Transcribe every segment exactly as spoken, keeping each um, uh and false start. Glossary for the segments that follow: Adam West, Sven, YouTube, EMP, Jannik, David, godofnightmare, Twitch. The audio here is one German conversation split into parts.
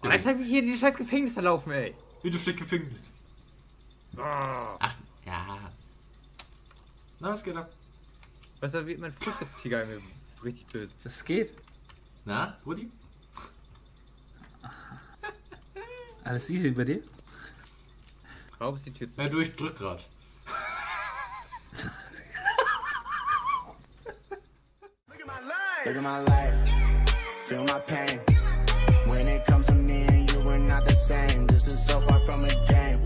Und jetzt hab ich hier die scheiß Gefängnis laufen, ey. Wie du schlecht Gefängnis. Ah. Ach, ja. Na, was geht ab? Weißt du, wie mein Frühstückstiger mir richtig böse. Das geht. Na, Rudi? Alles easy bei dir? Raub die Tür zu. Ja, du, ich drück grad. Look at my life, feel my pain. When it comes to me and you were not the same. This is so far from a game.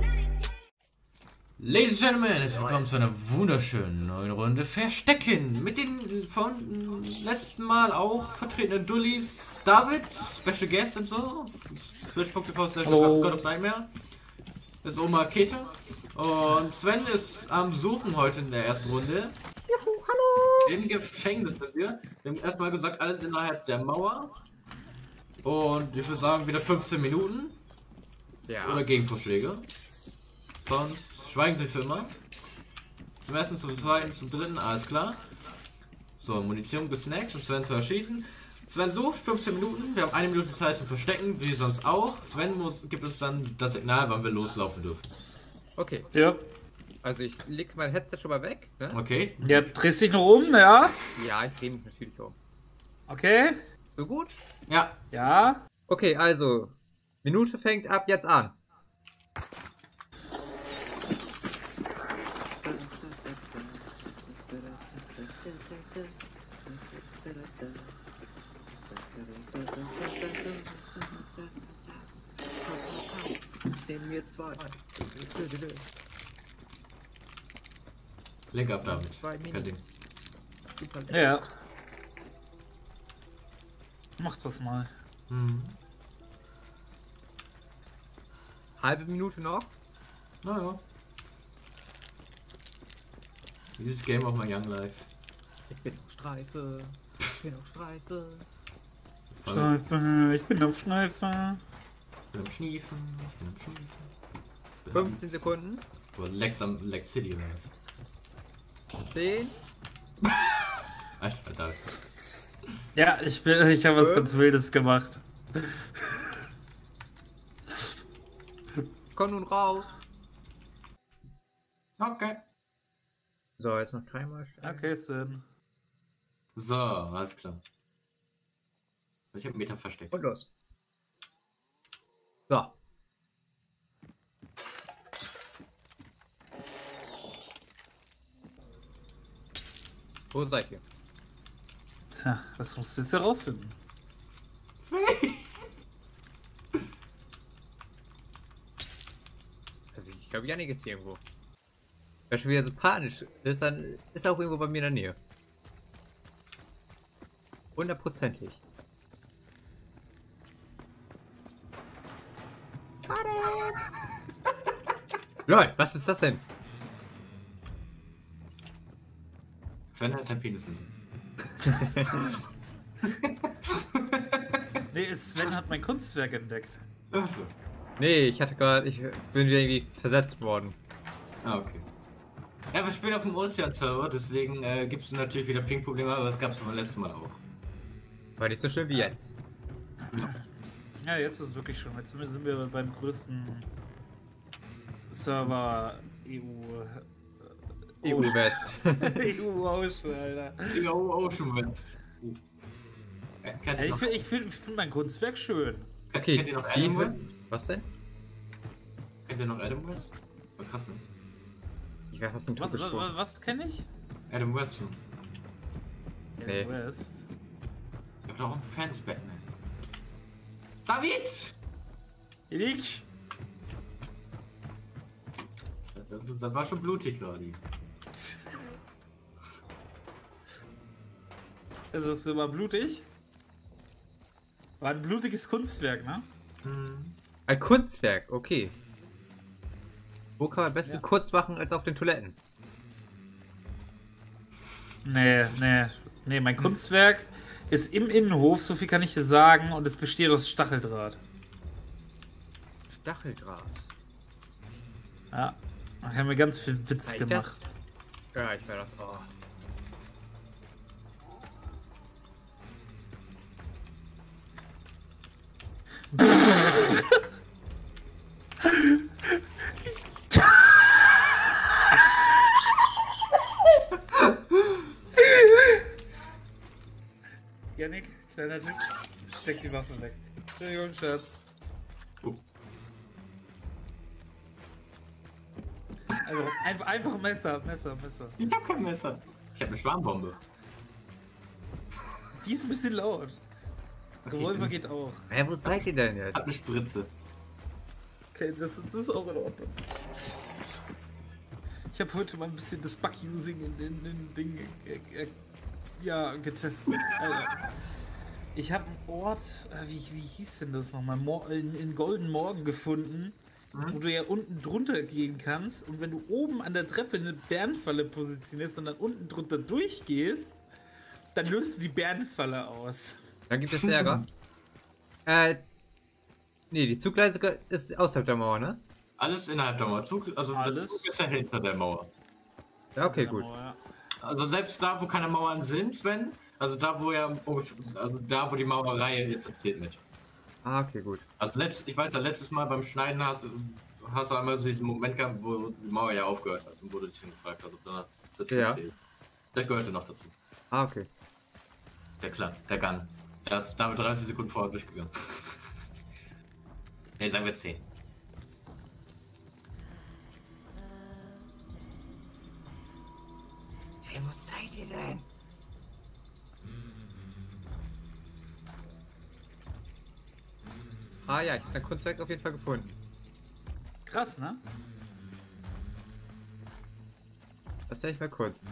Ladies and Gentlemen, herzlich willkommen zu einer wunderschönen neuen Runde Verstecken. Mit den von letzten Mal auch vertretenen Dullis, David, Special Guest und so. twitch punkt t v slash god of nightmare. Ist Oma Kete. Und Sven ist am Suchen heute in der ersten Runde. Juhu, hallo! Im Gefängnis sind wir. Wir haben erstmal gesagt, alles innerhalb der Mauer. Und ich würde sagen, wieder fünfzehn Minuten. Ja. Oder Gegenvorschläge. Sonst schweigen sie für immer. Zum ersten, zum zweiten, zum dritten, alles klar. So, Munition gesnackt, um Sven zu erschießen. Sven sucht, fünfzehn Minuten. Wir haben eine Minute Zeit zum Verstecken, wie sonst auch. Sven muss, gibt uns dann das Signal, wann wir loslaufen dürfen. Okay. Ja. Also ich leg mein Headset schon mal weg, ne? Okay. Ja, drehst dich noch um, ja? Ja, ich dreh mich natürlich um. Okay. So gut? Ja. Ja. Okay, also, Minute fängt ab jetzt an. Nehmen wir zwei. Lenk ab damit. Kein Ding. Ja. Mach das mal. Hm. Halbe Minute noch? Naja. Dieses Game of my young life. Ich bin auf Streife. Ich bin auf Streife. Streife. Ich bin auf Streife. Ich bin am Schniefen. Ich bin am Schniefen. Bin fünfzehn Sekunden. Lex am Lex City oder was? zehn. Alter, verdammt. Ja, ich, ich habe was ganz Wildes gemacht. Komm nun raus. Okay. So, jetzt noch Timer stellen. Okay, Sven. So, alles klar. Ich habe Meter versteckt. Und los. So. Wo seid ihr? Tja, das musst du jetzt herausfinden. Also ich glaube, Yannick ist hier irgendwo. Wer schon wieder so panisch ist, dann ist er auch irgendwo bei mir in der Nähe. Hundertprozentig. Leute, was ist das denn? Sven hat sein Penis in. Nee, Sven hat mein Kunstwerk entdeckt. Achso. Nee, ich hatte gerade. Ich bin wieder irgendwie versetzt worden. Ah, okay. Ja, wir spielen auf dem Ozean-Server, deswegen äh, gibt es natürlich wieder Ping-Probleme, aber das gab es beim letzten Mal auch. War nicht so schön wie jetzt. Ja, jetzt ist es wirklich schön. Jetzt sind wir beim größten Server E U. E U-West. E U-Ocean, Alter. E U-Ocean-West. Äh, ich finde find, find mein Kunstwerk schön. Okay, kennt ihr noch Adam West? Was denn? Kennt ihr noch Adam West? War krass, ne? Ich weiß, was, was, was, was, was kenne ich? Adam West, Junge. Adam nee. West? Ich hab doch auch einen Fans Batman. David! Ich! Das war schon blutig, Radi. Ist das immer blutig? War ein blutiges Kunstwerk, ne? Mhm. Ein Kunstwerk, okay. Wo kann man am besten ja. kurz machen als auf den Toiletten? Nee, nee, nee, mein hm. Kunstwerk ist im Innenhof, so viel kann ich dir sagen, und es besteht aus Stacheldraht. Stacheldraht? Ja. Ach, haben wir ganz viel Witz gemacht. Das? Ja, ich war das auch. kleiner Typ. Steck die Waffen weg. Entschuldigung, Scherz. Also, einfach, einfach Messer, Messer, Messer. Ich hab kein Messer. Ich hab eine Schwarmbombe. Die ist ein bisschen laut. Okay, Revolver geht auch. Hä, wo seid ihr denn jetzt? Hat eine Spritze. Okay, das, das ist auch in Ordnung. Ich habe heute mal ein bisschen das Bug-Using in den Ding äh, äh, ja, getestet. Ich habe einen Ort, äh, wie, wie hieß denn das nochmal, in, in Golden Morgen gefunden, mhm. wo du ja unten drunter gehen kannst und wenn du oben an der Treppe eine Bärenfalle positionierst und dann unten drunter durchgehst, dann löst du die Bärenfalle aus. Dann gibt es Ärger. äh, nee, die Zugleise ist außerhalb der Mauer, ne? Alles innerhalb der Mauer. Zug, also alles? Der Zug ist ja hinter der Mauer. Ja, okay, gut. Mauer, ja. Also selbst da, wo keine Mauern sind, Sven, also da, wo ja also da, wo die Mauerreihe jetzt erzählt nicht. Ah, okay, gut. Also letzt, ich weiß ja, letztes Mal beim Schneiden hast, hast du einmal so diesen Moment gehabt, wo die Mauer ja aufgehört hat und wo du dich hingefragt hast, ob da das ja. erzählt. Das gehörte noch dazu. Ah, okay. Der Clan, der Gun. Er ist damit dreißig Sekunden vorher durchgegangen. Ne, sagen wir zehn. Hey, wo seid ihr denn? Ah ja, ich hab ein Kunstwerk auf jeden Fall gefunden. Krass, ne? Das sehe ich mal kurz.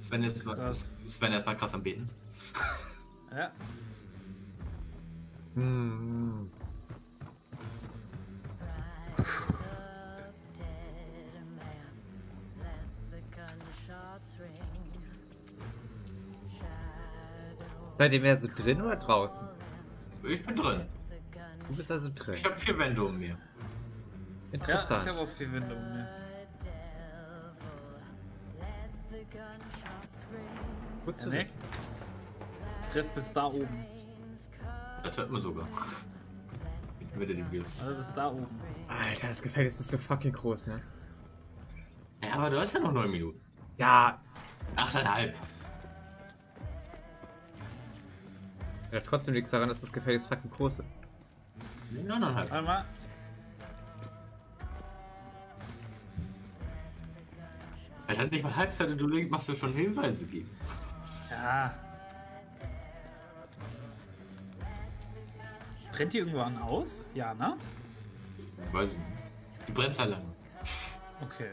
Sven ist krass. Sven ist mal krass am Beten. Ja. Hm. Seid ihr mehr so drin oder draußen? Ich bin drin. Du bist also drin. Ich habe vier Wände um mir. Interessant. Ja, ich habe auch vier Wände um mir. Gut zu wissen. Treff bis da oben. Das hört man sogar. Bitte die Bios. Also bis da oben. Alter, das Gefängnis ist so fucking groß, ne? Ja, aber du hast ja noch neun Minuten. Ja. achteinhalb. Ja, trotzdem liegt es daran, dass das Gefängnis fucking groß ist. neuneinhalb. Einmal. Weil halt nicht mal Halbzeit und du legst, machst du schon Hinweise geben. Ja. Brennt die irgendwann aus? Ja, ne? Ich weiß nicht. Die brennt halt lange. Okay.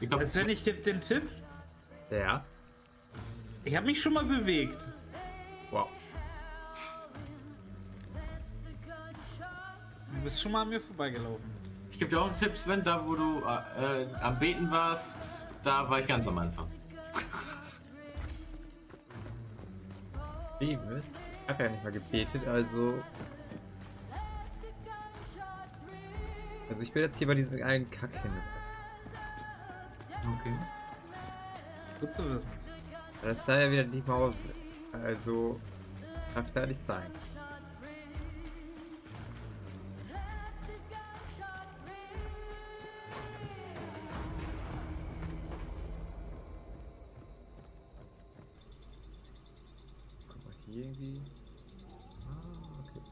Ich glaub, also wenn ich gebe den Tipp. Ja. Ich habe mich schon mal bewegt. Wow. Du bist schon mal an mir vorbeigelaufen. Ich gebe dir auch einen Tipp, Sven, da wo du äh, am Beten warst. Da war ich ganz am Anfang. Wie, was? Ich hab ja nicht mal gebetet, also... Also ich will jetzt hier bei diesem einen Kack hin. Okay. Gut zu wissen. Das sei ja wieder nicht mal auf... Also... Darf da nicht sein. Irgendwie. Ah, okay.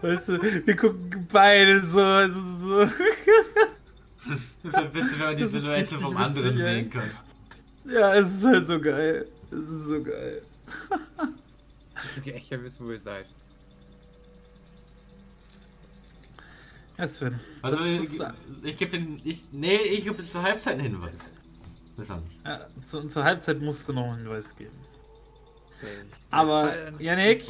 Weißt du, wir gucken beide so. so, so. Das ist ein bisschen, wenn man die das Silhouette vom anderen witzig, sehen kann. Ja, es ist halt so geil. Es ist so geil. Ich will echt ja wissen, wo ihr seid. Ja, Sven. Also ich, ich gebe den. Ich, nee, ich gebe zur Halbzeit einen Hinweis. Das auch nicht. Ja, zu, zur Halbzeit musst du noch einen Hinweis geben. Okay. Aber, Yannick,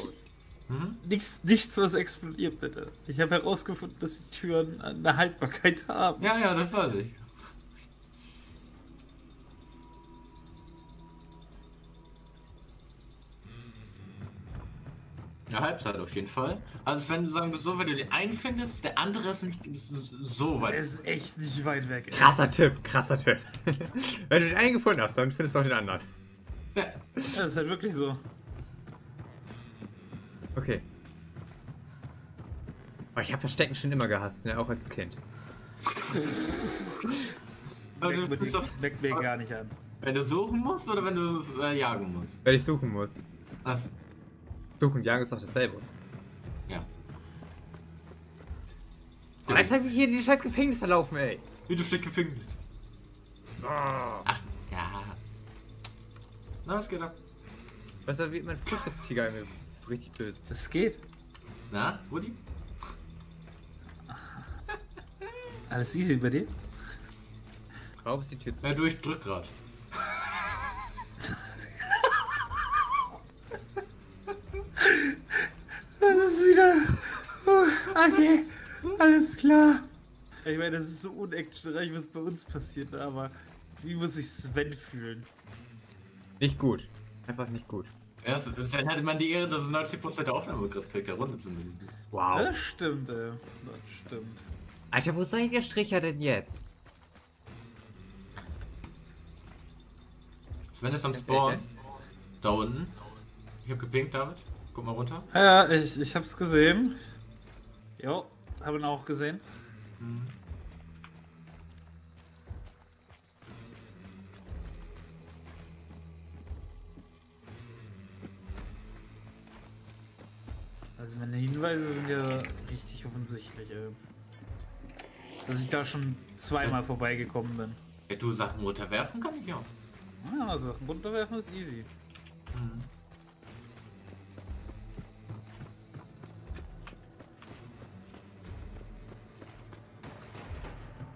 hm? nichts, nichts, was explodiert, bitte. Ich habe herausgefunden, dass die Türen eine Haltbarkeit haben. Ja, ja, das weiß ich. Ja, Halbzeit auf jeden Fall. Also wenn du sagen bist, so, wenn du den einen findest, der andere ist nicht so weit. Der ist echt nicht weit weg. Ey. Krasser Tipp, krasser Tipp. Wenn du den einen gefunden hast, dann findest du auch den anderen. Ja, das ist halt wirklich so. Okay. Oh, ich habe Verstecken schon immer gehasst, ne? Auch als Kind. Also, du bist auf Weg mir gar nicht an. Wenn du suchen musst oder wenn du äh, jagen musst? Wenn ich suchen muss. Was? Suchen und jagen ist doch dasselbe. Ja. Oh, jetzt hab ich hier die scheiß Gefängnis verlaufen, ey. Wie du schlecht Gefängnis. Oh. Ach, ja. Na, was geht ab? Was da wird mein Tiger mir richtig böse. Es geht. Na, Woody? Alles easy bei dir? Raub ist die Tür zu. Ja, du, ich drück grad. Das ist wieder... Okay, alles klar. Ich meine, das ist so unactionreich, was bei uns passiert, aber... Wie muss sich Sven fühlen? Nicht gut. Einfach nicht gut. Ja, Sven hatte man die Ehre, dass es neunzig Prozent der Aufnahme gerade kriegt, der Runde zumindest. Wow. Das stimmt, ey. Das stimmt. Alter, wo ist eigentlich der Stricher denn jetzt? Sven ist am Spawn. Da unten. Ich hab gepinkt, David. Guck mal runter. Ja, ich, ich hab's gesehen. Jo, hab ihn auch gesehen. Hm. Also meine Hinweise sind ja richtig offensichtlich, ey. Dass ich da schon zweimal vorbeigekommen bin. Wenn du Sachen runterwerfen, kann ich auch. Ja, Sachen runterwerfen ist easy. Mhm.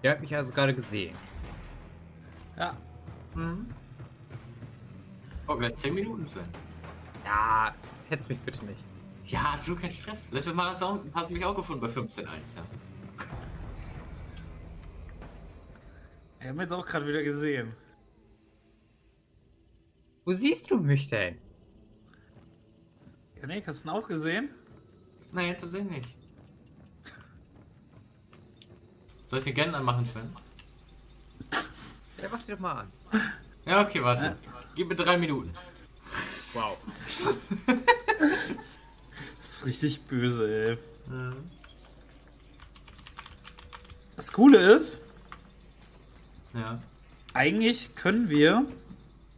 Ihr habt mich also gerade gesehen. Ja. Mhm. Oh, gleich zehn Minuten sein. Ja, hetz mich bitte nicht. Ja, du, kein Stress. Letztes Mal hast du, auch, hast du mich auch gefunden bei fünfzehn eins, ja. Wir haben jetzt auch gerade wieder gesehen. Wo siehst du mich denn? Ja, nee, hast du ihn auch gesehen? Nein, tatsächlich nicht. Soll ich den Gen anmachen, Sven? Ja, mach den doch mal an. Ja, okay, warte. Ja. Gib mir drei Minuten. Wow. Das ist richtig böse, ey. Mhm. Das Coole ist... Ja. Eigentlich können wir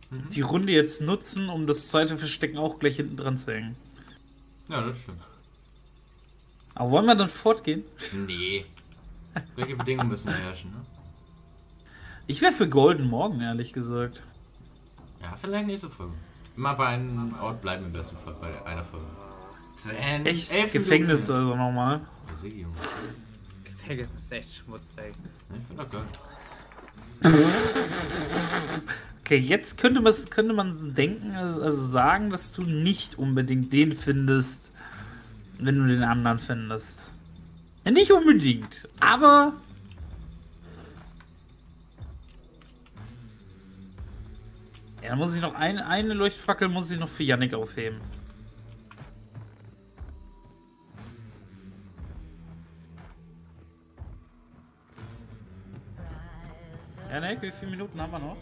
mhm. die Runde jetzt nutzen, um das zweite Verstecken auch gleich hinten dran zu hängen. Ja, das stimmt. Aber wollen wir dann fortgehen? Nee. Welche Bedingungen müssen herrschen, ne? Ich wäre für Golden Morgen, ehrlich gesagt. Ja, vielleicht nächste Folge. Immer bei einem Ort bleiben im besten Fall, bei einer Folge. Sven, echt? Gefängnis Minuten. Also nochmal. Gefängnis ist echt schmutzig. Ich finde das geil. Okay, jetzt könnte man, könnte man denken, also sagen, dass du nicht unbedingt den findest, wenn du den anderen findest. Nicht unbedingt, aber... Ja, dann muss ich noch ein, eine Leuchtfackel muss ich noch für Yannick aufheben. Yannick, wie viele Minuten haben wir noch?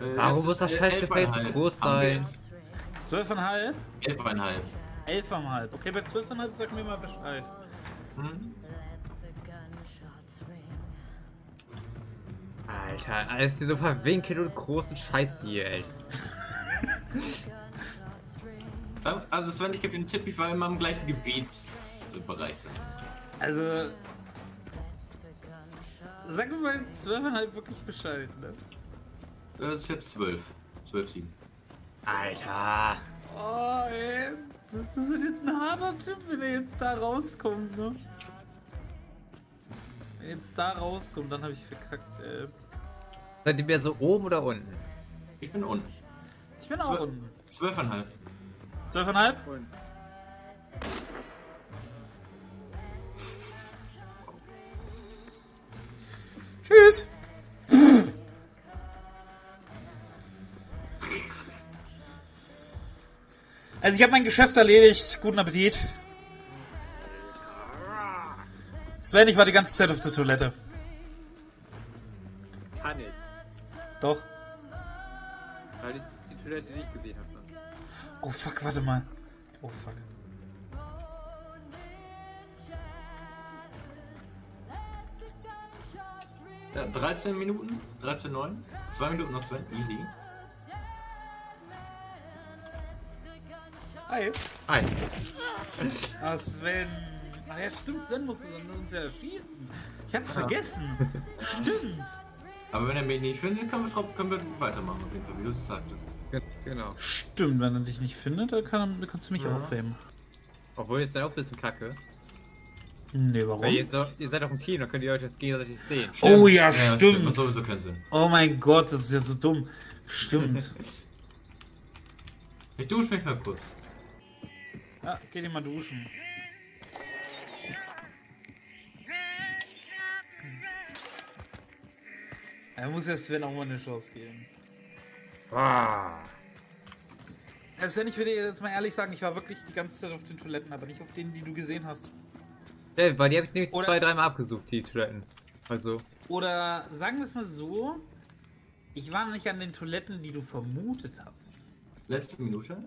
Äh, Warum muss das scheiß Gefäß so groß sein? zwölf Komma fünf? elf Komma fünf. elf Komma fünf. Okay, bei zwölf Komma fünf sag mir mal Bescheid. Hm? Alter, alles diese verwinkelten und großen Scheiße hier, ey. Also Sven, ich gebe dir einen Tipp, ich war immer im gleichen Gebietsbereich. Also... Sag mir mal zwölf Komma fünf wirklich Bescheid, ne? Das ist jetzt zwölf. zwölf Komma sieben. Alter! Oh, ey! Das, das wird jetzt ein harter Tipp, wenn er jetzt da rauskommt, ne? Wenn er jetzt da rauskommt, dann habe ich verkackt, ey. Seid ihr mehr so oben oder unten? Ich bin unten. Ich bin auch unten. zwölf Komma fünf. zwölf Komma fünf? Tschüss! Also ich habe mein Geschäft erledigt. Guten Appetit. Sven, ich war die ganze Zeit auf der Toilette. Kann ich. Doch. Weil ich die viele Leute nicht gesehen hat. Dann. Oh fuck, warte mal. Oh fuck. Ja, dreizehn Minuten, dreizehn Komma neun, zwei Minuten noch, zwei, easy. Hi. Hi. Ah, Sven. Ach ja, stimmt, Sven musste uns ja schießen. Ich hab's ja vergessen. Stimmt. Aber wenn er mich nicht findet, können wir, drauf, können wir weitermachen, auf jeden Fall, wie du es sagtest. Genau. Stimmt, wenn er dich nicht findet, dann, kann, dann kannst du mich ja aufheben. Obwohl, ist dann auch ein bisschen kacke. Nee, warum? Weil ihr, so, ihr seid doch im Team, dann könnt ihr euch jetzt gegenseitig sehen. Stimmt. Oh ja, ja stimmt. Stimmt. Das sowieso keinen Sinn. Oh mein Gott, das ist ja so dumm. Stimmt. Ich dusche mich mal kurz. Ja, geh dir mal duschen. Er muss ja Sven auch mal eine Chance geben. Ah. Sven, ich würde jetzt mal ehrlich sagen, ich war wirklich die ganze Zeit auf den Toiletten, aber nicht auf denen, die du gesehen hast. Ja, weil die habe ich nämlich oder, zwei, dreimal abgesucht, die Toiletten. Also. Oder sagen wir es mal so, ich war nicht an den Toiletten, die du vermutet hast. Letzte Minute?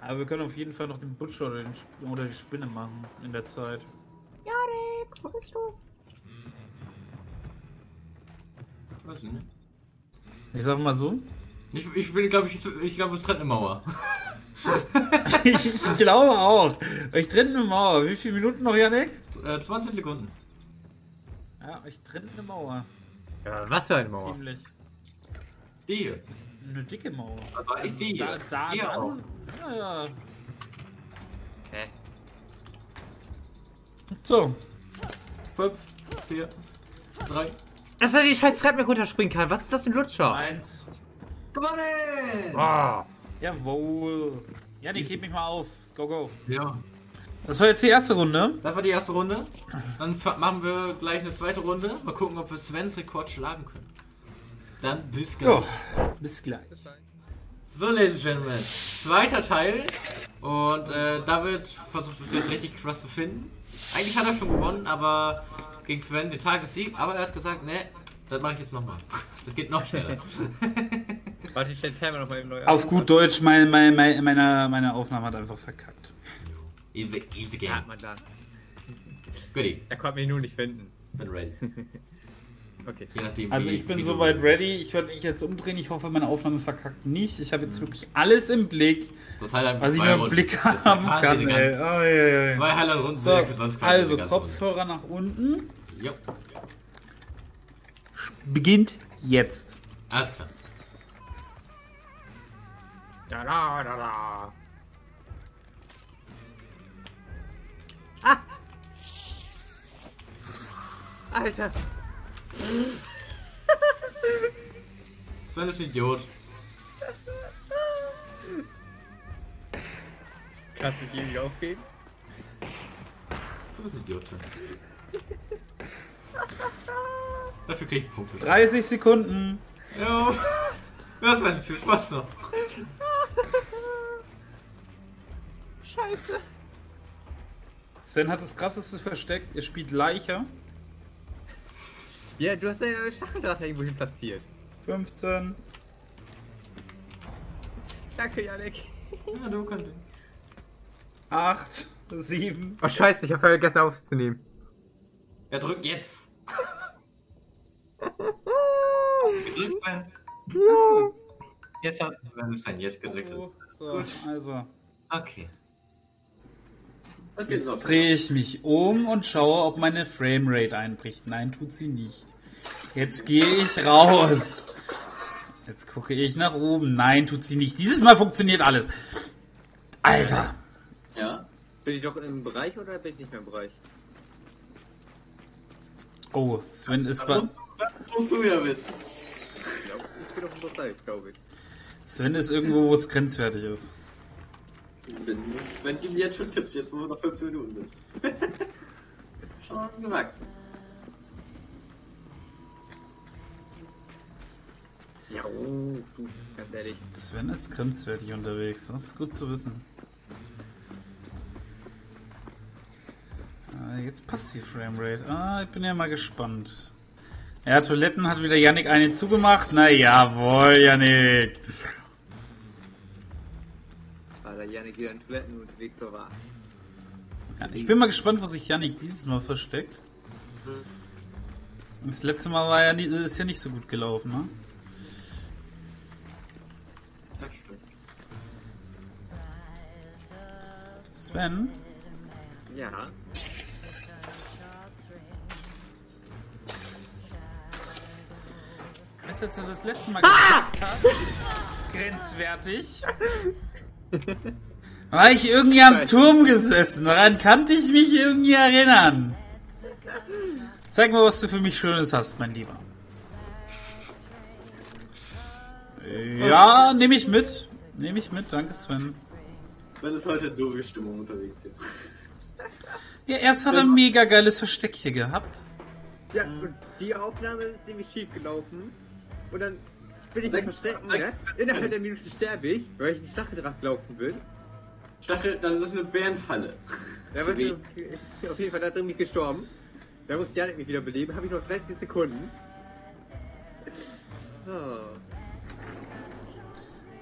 Aber wir können auf jeden Fall noch den Butcher oder, den Sp oder die Spinne machen in der Zeit. Jarek, wo bist du? Weiß ich nicht. Ich sag mal so. Ich, ich bin, glaube ich, ich glaube, es trennt eine Mauer. ich, ich glaube auch. Ich trenne eine Mauer. Wie viele Minuten noch, Janek? zwanzig Sekunden. Ja, ich trenne eine Mauer. Ja, was für eine Mauer? Ziemlich. Die hier. Eine dicke Mauer. Also, also die da, da, die da auch. Ja, ja. Hä? So. fünf, vier, drei. Dass er die scheiß Treppe runterspringen kann. Was ist das für ein Lutscher? Eins. Gewonnen! Ah. Jawohl. Janik, heb mich mal auf. Go, go. Ja. Das war jetzt die erste Runde. Das war die erste Runde. Dann machen wir gleich eine zweite Runde. Mal gucken, ob wir Svens Rekord schlagen können. Dann bis gleich. Oh, bis gleich. So, Ladies and Gentlemen. Zweiter Teil. Und äh, David versucht jetzt richtig krass zu finden. Eigentlich hat er schon gewonnen, aber gegen Sven den Tagessieg. Aber er hat gesagt, ne, das mache ich jetzt nochmal. Das geht noch schneller. Warte, ich stelle den Timer nochmal neu auf. Auf gut Deutsch, mein, mein, mein, meine, meine Aufnahme hat einfach verkackt. Easy, easy game. Goodie. Er konnte mich nur nicht finden. Bin ready. Okay. Je nachdem, also ich bin soweit ready. Ich werde mich jetzt umdrehen. Ich hoffe, meine Aufnahme verkackt nicht. Ich habe jetzt wirklich alles im Blick, das halt was ich mir im Blick haben kann. Ey. Oh, ja, ja. Zwei Highlight-Runden. So, also Kopfhörer nach unten. Jo. Beginnt jetzt. Alles klar. Da, da, da, da. Ah. Alter. Sven ist ein Idiot. Kannst du dich irgendwie aufgeben? Du bist ein Idiot, Sven. Dafür krieg ich Punkte. dreißig Sekunden. Jo. Das war viel Spaß noch. Scheiße. Sven hat das krasseste Versteck. Er spielt Leiche. Ja, du hast deine ja Schacheldraht irgendwo hin platziert. fünfzehn. Danke, Janik. Ja, du kannst. acht, sieben. Oh, scheiße, ich habe vergessen aufzunehmen. Ja, drück jetzt. Gedrückt sein. Ja. Jetzt hat Sven jetzt gedrückt. Oh, so, also. Okay. Jetzt drehe ich mich um und schaue, ob meine Framerate einbricht. Nein, tut sie nicht. Jetzt gehe ich raus. Jetzt gucke ich nach oben. Nein, tut sie nicht. Dieses Mal funktioniert alles. Alter. Ja? Bin ich doch im Bereich oder bin ich nicht mehr im Bereich? Oh, Sven ist bei... Das musst du ja wissen. Ich bin doch im Bereich, glaube ich. Sven ist irgendwo, wo es grenzwertig ist. Sven gibt mir jetzt schon Tipps, jetzt wo wir noch fünfzehn Minuten sind. Schon gewachsen. Ja, oh, du, ganz ehrlich. Sven ist grenzwertig unterwegs, das ist gut zu wissen. Äh, jetzt passt die Framerate. Ah, ich bin ja mal gespannt. Ja, Toiletten hat wieder Yannick eine zugemacht. Na jawohl, Yannick. War der Yannick wieder in Toiletten unterwegs war. Ja, ich bin mal gespannt, wo sich Yannick dieses Mal versteckt. Das letzte Mal war ja nie, ist ja nicht so gut gelaufen, ne? Das stimmt. Sven? Ja. Weißt du, als du das letzte Mal gesagt hast, grenzwertig, war ich irgendwie am Turm gesessen. Daran kannte ich mich irgendwie erinnern. Zeig mal, was du für mich Schönes hast, mein Lieber. Ja, nehme ich mit. Nehme ich mit, danke Sven. Sven ist heute in doofe Stimmung unterwegs hier. Ja, erst hat er ein mega geiles Versteck hier gehabt. Ja, und die Aufnahme ist nämlich schief gelaufen. Und dann bin ich im Verstecken, ne? Innerhalb der Minute sterbe ich, weil ich in Stacheldraht gelaufen bin. Stachel, das ist eine Bärenfalle. Da bin ich auf jeden Fall da drin nicht gestorben. Da muss Yannick mich wieder beleben, habe ich noch dreißig Sekunden. Oh.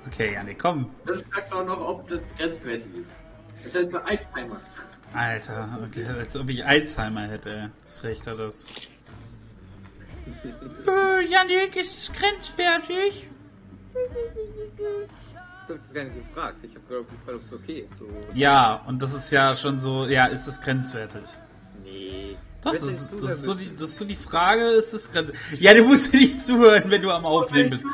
Okay, Yannick, komm. Dann fragst du auch noch, ob das grenzwertig ist. Das heißt bei Alzheimer. Alter, okay, als ob ich Alzheimer hätte. Frech hat das. äh, Yannick, ist es grenzwertig? Ich hab das gar nicht gefragt. Ich habe gerade gefragt, ob es okay ist. So. Ja, und das ist ja schon so, ja, ist es grenzwertig? Nee. Doch, das ist, das, ist so die, das ist so die Frage, ist es gerade... Ja, du musst dir nicht zuhören, wenn du am Aufnehmen bist.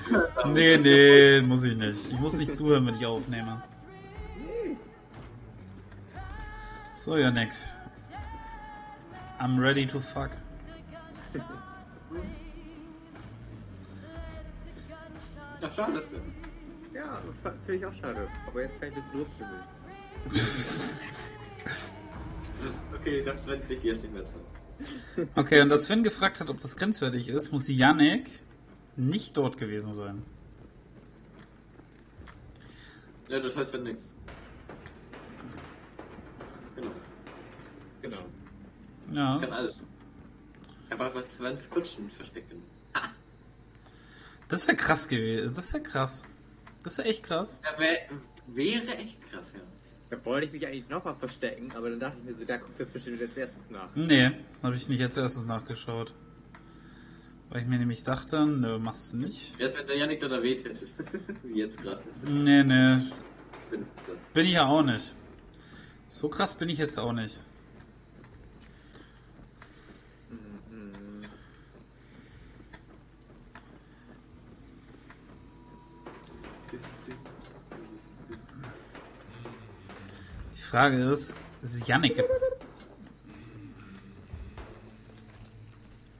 Nee, nee, muss ich nicht. Ich muss nicht zuhören, wenn ich aufnehme. So, Yannick. I'm ready to fuck. Ja, schade das denn. Ja, finde ich auch schade. Aber jetzt kann ich das losgewinnen. Okay, das wird sich jetzt nicht mehr sein. Okay, und als Sven gefragt hat, ob das grenzwertig ist, muss Yannick nicht dort gewesen sein. Ja, das heißt ja nichts. Genau. Genau. Ja. Kann alles. Aber was Svens Kutschen verstecken. Ah. Das wäre krass gewesen. Das wäre krass. Das wäre echt krass. Ja, wär, wäre echt krass, ja. Da wollte ich mich eigentlich nochmal verstecken, aber dann dachte ich mir so, da guckt das bestimmt als erstes nach. Nee, habe ich nicht als erstes nachgeschaut. Weil ich mir nämlich dachte, ne, machst du nicht. Erst wenn der Yannick da erwähnt hätte. Wie jetzt gerade. Nee, nee. Bin ich ja auch nicht. So krass bin ich jetzt auch nicht. Die Frage ist, ist Yannick...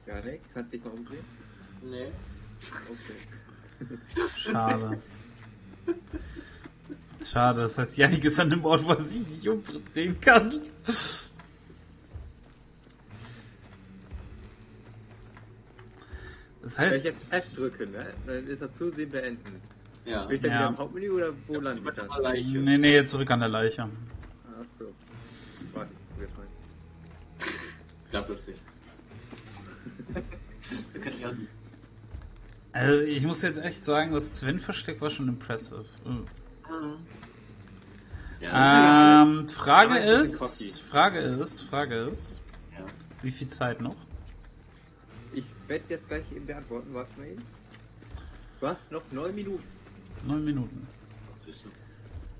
Yannick, kannst du dich mal umdrehen? Nee. Okay. Schade. Schade, das heißt, Yannick ist an dem Ort, wo er sich nicht umdrehen kann. Das heißt... Wenn ich jetzt F drücke, ne? Dann ist er zusehen beenden. Ja. Bin ich dann ja. wieder im Hauptmenü oder wo ja, lande ich dann? Nee, nee, zurück an der Leiche. Achso. Warte, wir rein. Ich glaub das nicht. Also ich muss jetzt echt sagen, das Sven-Versteck war schon impressive. Mhm. Ja, ähm, Frage ist, Frage ist, Frage ist, ja. Wie viel Zeit noch? Ich werde jetzt gleich eben beantworten, warte mal eben. Du hast noch neun Minuten. Neun Minuten.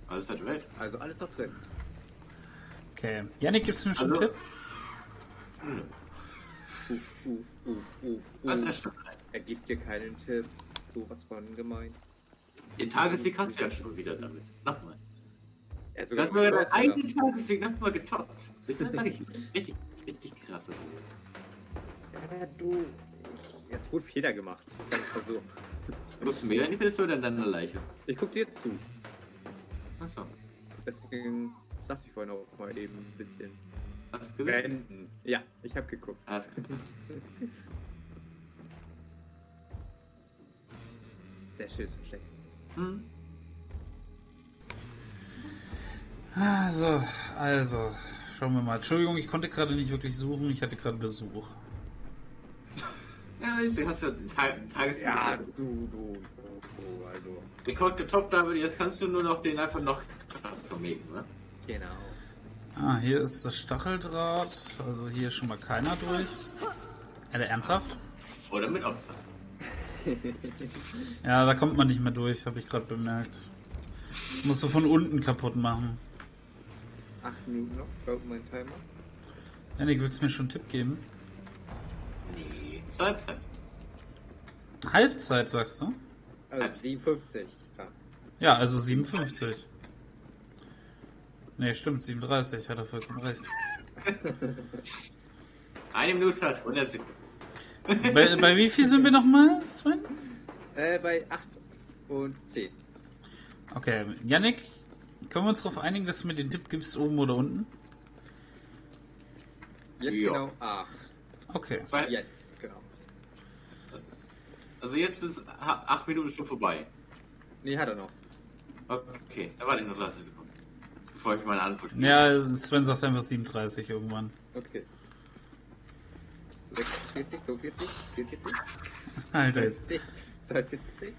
Alles hat drin. Also alles noch drin. Okay. Yannick, gibst du mir schon einen Tipp? Hm. Uff, uff, uff, uff, was ist das schon? Er gibt dir keinen Tipp. So was von gemein. Den Tagessieg hast du ja schon wieder damit. Nochmal. Ja, du hast mir deinen eigenen Tagessieg nochmal getoppt. Das ist eigentlich richtig, richtig krass. Ja, du. Er ist gut Fehler gemacht. Das ist so. Guckst du mir ja nicht mehr zu oder in deiner Leiche? Ich guck dir zu. Achso. Deswegen sagte ich vorhin auch mal eben ein bisschen. Hast du gesehen? Beenden. Ja, ich hab geguckt. Hast du geguckt. Sehr schönes Versteck. Hm. Also, also, schauen wir mal. Entschuldigung, ich konnte gerade nicht wirklich suchen, ich hatte gerade Besuch. Ja, Scheiße, du hast ja Tag Tages. Ja, du, du, du, du, also. Rekord getoppt habe, jetzt kannst du nur noch den einfach noch vermägen, ne? Genau. Ah, hier ist das Stacheldraht, also hier schon mal keiner durch. Alter, ernsthaft? Oder mit Opfer. Ja, da kommt man nicht mehr durch, habe ich gerade bemerkt. Musst du von unten kaputt machen. Acht Minuten noch, glaubt mein Timer. Janik, willst du mir schon einen Tipp geben? Nee, zur Halbzeit. Halbzeit, sagst du? Also siebenundfünfzig. Ja, ja, also siebenundfünfzig. Ne, stimmt, siebenunddreißig, hat er vollkommen recht. Eine Minute hat hundert Sekunden. bei, bei wie viel sind wir nochmal, Sven? Äh, bei acht und zehn. Okay, Yannick, können wir uns darauf einigen, dass du mir den Tipp gibst, oben oder unten? Jetzt ja. Genau acht. Okay. Weil jetzt, genau. Also jetzt ist acht Minuten schon vorbei. Nee, hat er noch. Okay, da war die noch dreißig Sekunden. Bevor ich meine Antwort gebe. Ja, Sven sagt einfach siebenunddreißig irgendwann. Okay. sechsundvierzig, fünfundvierzig, vierundvierzig. Alter. zweiundvierzig,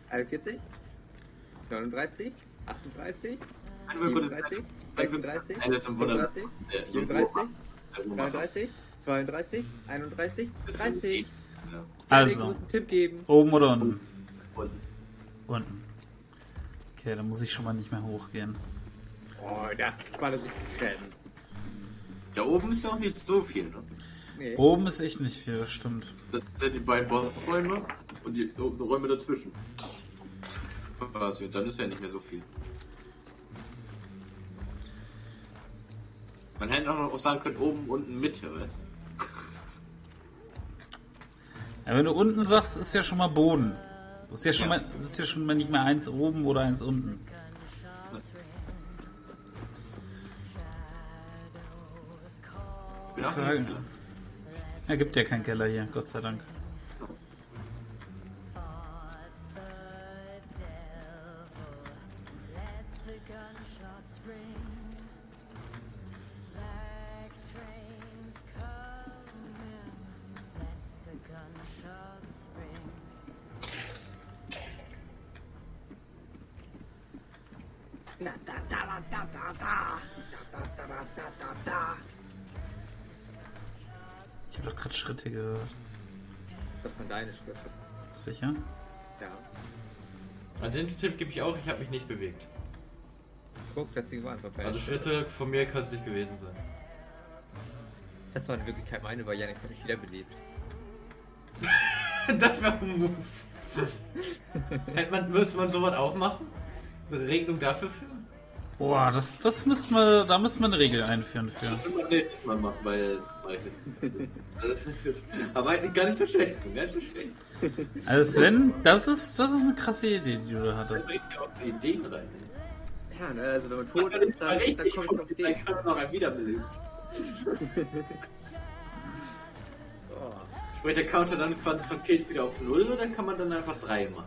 dreiundvierzig, achtunddreißig, sechsunddreißig, siebenunddreißig, dreiunddreißig, zweiunddreißig, einunddreißig, dreißig, zweiunddreißig, einunddreißig, dreißig. Also, Tipp geben. Oben oder unten? Unten. Unten. Okay, dann muss ich schon mal nicht mehr hochgehen. Oh, da war das nicht trennen. Da oben ist ja auch nicht so viel, ne? Nee. Oben ist echt nicht viel, das stimmt. Das sind die beiden Bossräume und die Räume dazwischen. Also, dann ist ja nicht mehr so viel. Man hätte auch noch sagen können, oben, unten, Mitte, weißt du? Ja, wenn du unten sagst, ist ja schon mal Boden. Das ist ja schon, ja. Mal, das ist ja schon mal nicht mehr eins oben oder eins unten. Frage. Ja, gibt ja keinen Keller hier, Gott sei Dank. Da da da da da da da da da da. Ich habe doch gerade Schritte gehört. Das sind deine Schritte. Sicher? Ja. Also den Tipp gebe ich auch, ich habe mich nicht bewegt. Guck, deswegen war es auf Also Schritte von mir kann es nicht gewesen sein. Das war in Wirklichkeit meine, weil Yannick hat mich wiederbelebt. Das war ein Move. Hätte man, müsste man sowas auch machen? So eine Regelung dafür führen? Boah, das, das müssten wir, da müssten wir eine Regel einführen für. Das können wir nächstes Mal machen, weil, weil das, aber gar nicht so schlecht, gar nicht so schlecht. Also Sven, das ist, das ist eine krasse Idee, die du da hattest. Ich bringe ja auch Ideen rein. Ja, ne, also wenn man tot ist, ist dann, dann kommt noch Ideen. Dann kann man noch ein Wiederbeleben. So. Spricht der Counter dann quasi von Kills wieder auf null oder kann man dann einfach drei machen?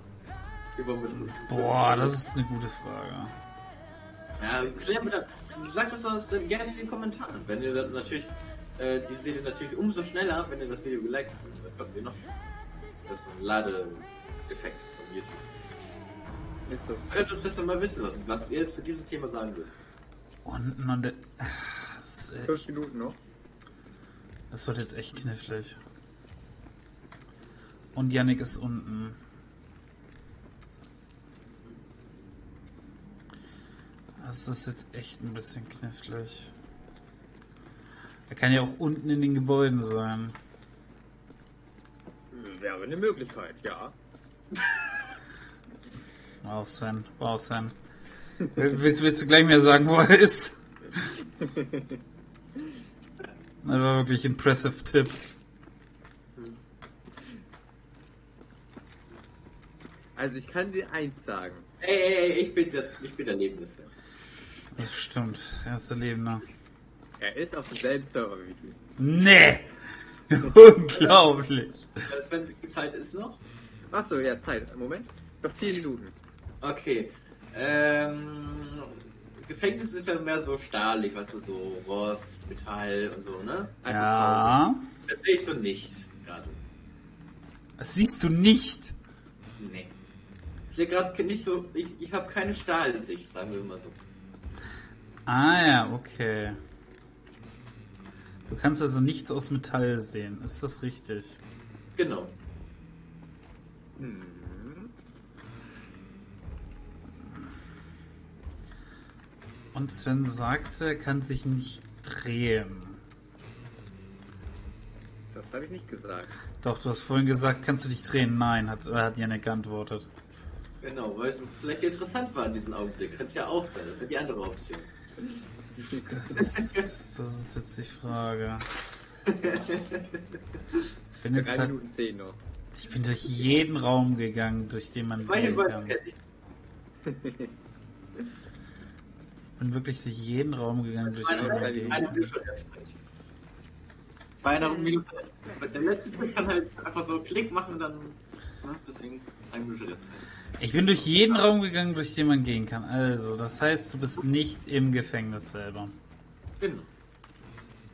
Übermitteln. Boah, das ist eine gute Frage. Ja, klär mir das. Sagt uns das gerne in den Kommentaren. Wenn ihr das natürlich, äh, die seht ihr natürlich umso schneller, wenn ihr das Video geliked habt. Dann kommt ihr noch schneller. Das ist ein Ladeeffekt von YouTube. Ist so. Könnt uns das dann mal wissen lassen, was ihr zu diesem Thema sagen würdet. Unten an der. Fünf Minuten noch. Das wird jetzt echt knifflig. Und Yannick ist unten. Das ist jetzt echt ein bisschen knifflig. Er kann ja auch unten in den Gebäuden sein. Wäre aber eine Möglichkeit, ja. Wow, Sven. Wow, Sven. willst, willst du gleich mir sagen, wo er ist? Das war wirklich ein impressive Tipp. Also ich kann dir eins sagen. Ey, ey, ey, ich bin, das, ich bin der Lebende Sven. Das stimmt, er ist der Lebende. Er ist auf demselben Server wie du. Nee! Unglaublich! Sven, wie viel Zeit ist noch? Achso, ja, Zeit. Moment. Noch vier Minuten. Okay. Ähm. Gefängnis ist ja mehr so stahlig, weißt du, so Rost, Metall und so, ne? Einfach ja. Faul. Das sehe ich so nicht, gerade. Das siehst du nicht. Nee. Ich sehe gerade nicht so. Ich, ich habe keine Stahlsicht, sagen wir mal so. Ah ja, okay. Du kannst also nichts aus Metall sehen, ist das richtig? Genau. Hm. Und Sven sagte, er kann sich nicht drehen. Das habe ich nicht gesagt. Doch, du hast vorhin gesagt, kannst du dich drehen? Nein, hat, hat Janik geantwortet. Genau, weil es vielleicht interessant war in diesem Augenblick. Kann es ja auch sein, das wäre die andere Option. Das ist, das ist jetzt die Frage. Ich bin jetzt halt, Minuten zehn noch. Ich bin durch jeden Raum gegangen, durch den man gehen kann. Ich bin wirklich durch jeden Raum gegangen, durch den man gehen kann. Bei einer Minute. Der letzte kann halt einfach so Klick machen und dann. Ne? Deswegen ein Minute Rest. Ich bin durch jeden Raum gegangen, durch den man gehen kann. Also, das heißt, du bist nicht im Gefängnis selber. Genau.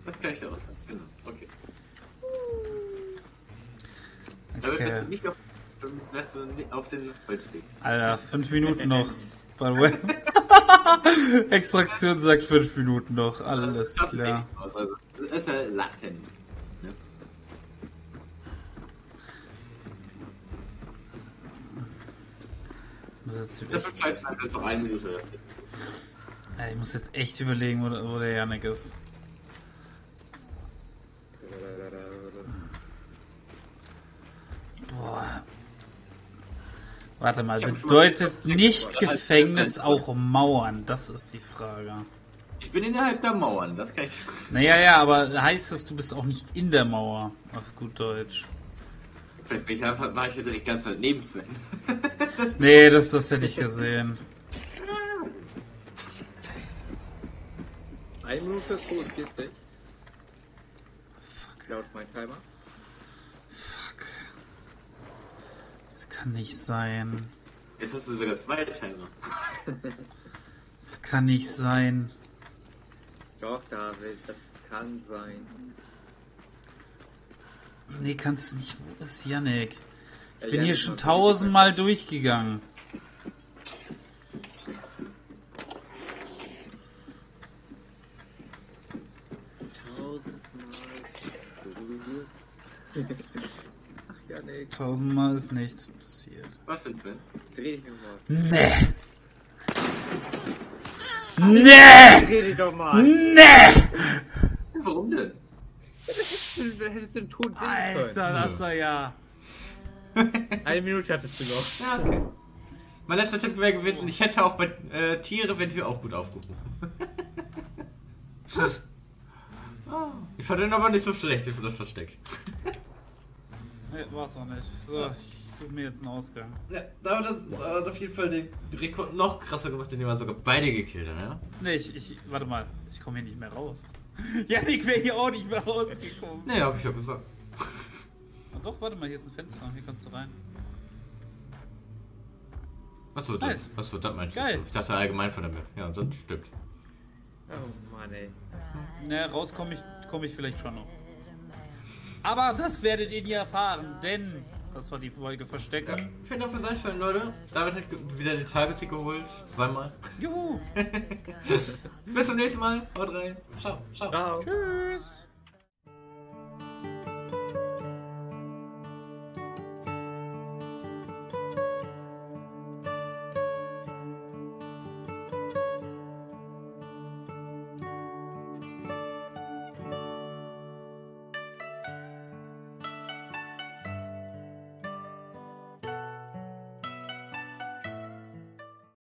Das kann ich dir auch sagen. Genau. Okay. Okay. Damit bist du nicht auf, bist du nicht auf den Holzweg. Alter, fünf Minuten noch. By the way. Extraktion sagt fünf Minuten noch. Alles also, klar. Aus, also. Das ist ja latent. Ne? Ich muss jetzt, echt... ich muss jetzt echt überlegen, wo der, wo der Janik ist. Boah. Warte mal, bedeutet nicht Gefängnis auch Mauern? Das ist die Frage. Ich bin innerhalb der Mauern, das kann ich... Naja, ja, aber heißt das, du bist auch nicht in der Mauer, auf gut Deutsch. Vielleicht bin ich einfach, mache ich jetzt nicht ganz daneben, Sven. Nee, das, das hätte ich gesehen. Eine Minute fünfundvierzig. Fuck. Laut mein Timer. Fuck. Das kann nicht sein. Jetzt hast du sogar zwei Timer. Das kann nicht sein. Doch, David, das kann sein. Nee, kann's nicht. Wo ist Janik? Ich ja, bin Janik hier schon tausendmal durchgegangen. Tausendmal durchgegangen. Ach, Janik. Tausendmal ist nichts passiert. Was denn, Sven? Dreh dich nochmal. Nee! Nee! Dreh dich doch mal! Nee! Warum denn? Hättest du den Tod sehen können. Alter, das war ja. Eine Minute hattest du noch. Ja, okay. Mein letzter Tipp wäre gewesen, ich hätte auch bei äh, Tiere, wenn wir auch gut aufgerufen. Ich fand den aber nicht so schlecht für das Versteck. Nee, war's auch nicht. So, ich suche mir jetzt einen Ausgang. Ja, aber das hat auf jeden Fall den Rekord noch krasser gemacht, indem wir sogar beide gekillt haben, ja? Nee, ich, ich, warte mal, ich komme hier nicht mehr raus. Janik wäre hier auch nicht mehr rausgekommen. Nee, hab ich ja gesagt. Ach doch, warte mal, hier ist ein Fenster, hier kannst du rein. Achso, nice. Das, achso, das meinst du? Ich dachte allgemein von der Map. Ja, das stimmt. Oh Mann, ey. Na, raus komme ich, komm ich vielleicht schon noch. Aber das werdet ihr nie erfahren, denn das war die Folge Verstecken. Ja, vielen Dank fürs Einstellen, Leute. David hat wieder den Tagessieg geholt. Zweimal. Juhu. Bis zum nächsten Mal. Haut rein. Ciao. Ciao. Ciao. Tschüss.